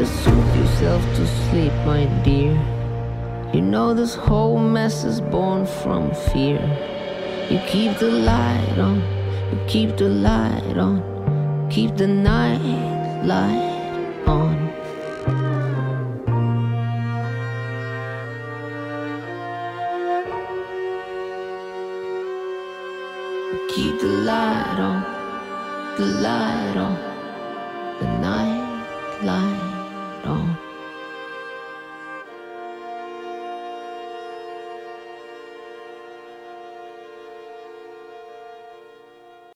to soothe yourself to sleep, my dear. You know this whole mess is born from fear. You keep the light on, you keep the light on, keep the night light on. Keep the light on, the night light.